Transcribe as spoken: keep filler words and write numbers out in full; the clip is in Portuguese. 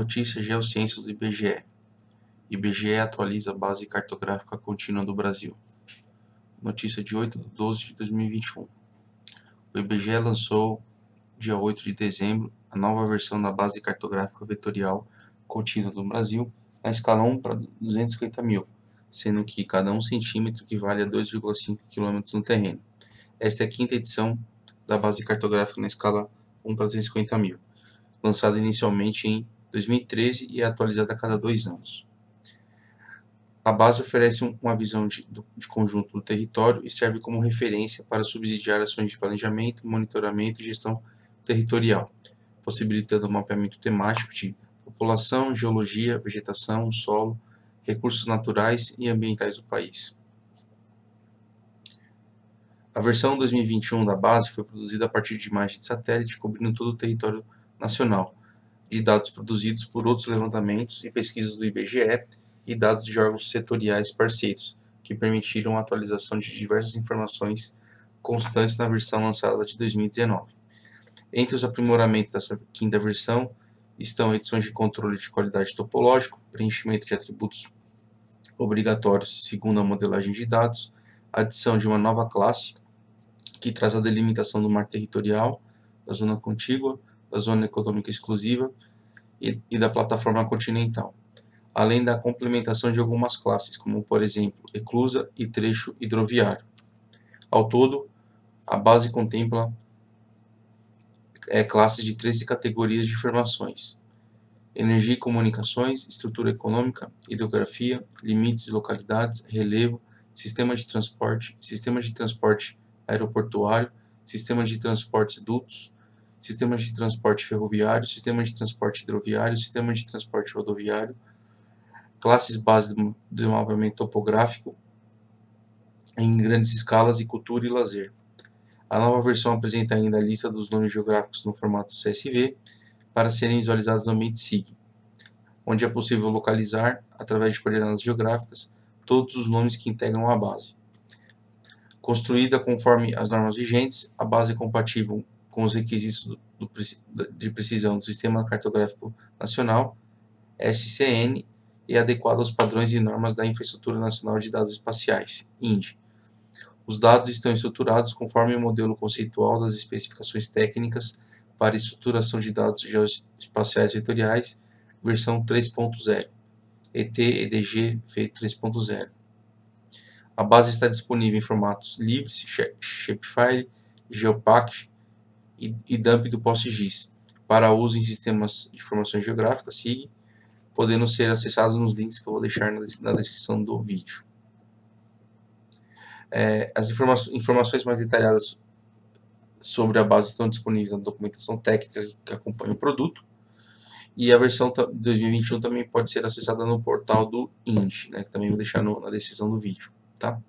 Notícias Geociências do I B G E. I B G E atualiza a Base Cartográfica Contínua do Brasil. Notícia de oito de doze de dois mil e vinte e um. O I B G E lançou, dia oito de dezembro, a nova versão da Base Cartográfica Vetorial Contínua do Brasil, na escala um para duzentos e cinquenta mil, sendo que cada um centímetro equivale a dois vírgula cinco quilômetros no terreno. Esta é a quinta edição da Base Cartográfica na escala um para duzentos e cinquenta mil, lançada inicialmente em dois mil e treze e é atualizada a cada dois anos. A base oferece uma visão de, de conjunto do território e serve como referência para subsidiar ações de planejamento, monitoramento e gestão territorial, possibilitando o mapeamento temático de população, geologia, vegetação, solo, recursos naturais e ambientais do país. A versão dois mil e vinte e um da base foi produzida a partir de imagens de satélite cobrindo todo o território nacional, de dados produzidos por outros levantamentos e pesquisas do I B G E e dados de órgãos setoriais parceiros, que permitiram a atualização de diversas informações constantes na versão lançada de dois mil e dezenove. Entre os aprimoramentos dessa quinta versão estão edições de controle de qualidade topológico, preenchimento de atributos obrigatórios segundo a modelagem de dados, adição de uma nova classe que traz a delimitação do mar territorial, da zona contígua, da zona econômica exclusiva e, e da plataforma continental, além da complementação de algumas classes, como por exemplo, eclusa e trecho hidroviário. Ao todo, a base contempla é, classes de treze categorias de informações: energia e comunicações, estrutura econômica, hidrografia, limites e localidades, relevo, sistema de transporte, sistema de transporte aeroportuário, sistema de transporte dutos, sistema de transporte ferroviário, sistema de transporte hidroviário, sistema de transporte rodoviário, classes base do mapeamento topográfico em grandes escalas e cultura e lazer. A nova versão apresenta ainda a lista dos nomes geográficos no formato C S V para serem visualizados no ambiente S I G, onde é possível localizar, através de coordenadas geográficas, todos os nomes que integram a base. Construída conforme as normas vigentes, a base é compatível com os requisitos do, do, de precisão do Sistema Cartográfico Nacional, S C N, e adequada aos padrões e normas da Infraestrutura Nacional de Dados Espaciais, I N D E. Os dados estão estruturados conforme o modelo conceitual das especificações técnicas para estruturação de dados geoespaciais vetoriais, versão três ponto zero. E T E D G F três ponto zero. A base está disponível em formatos livres, Shapefile, GeoPackage e, e dump do PostGIS, para uso em sistemas de informações geográficas, S I G, podendo ser acessados nos links que eu vou deixar na, na descrição do vídeo. É, as informa informações mais detalhadas sobre a base estão disponíveis na documentação técnica que acompanha o produto. E a versão dois mil e vinte e um também pode ser acessada no portal do I N D E, né, que também vou deixar no, na descrição do vídeo, tá?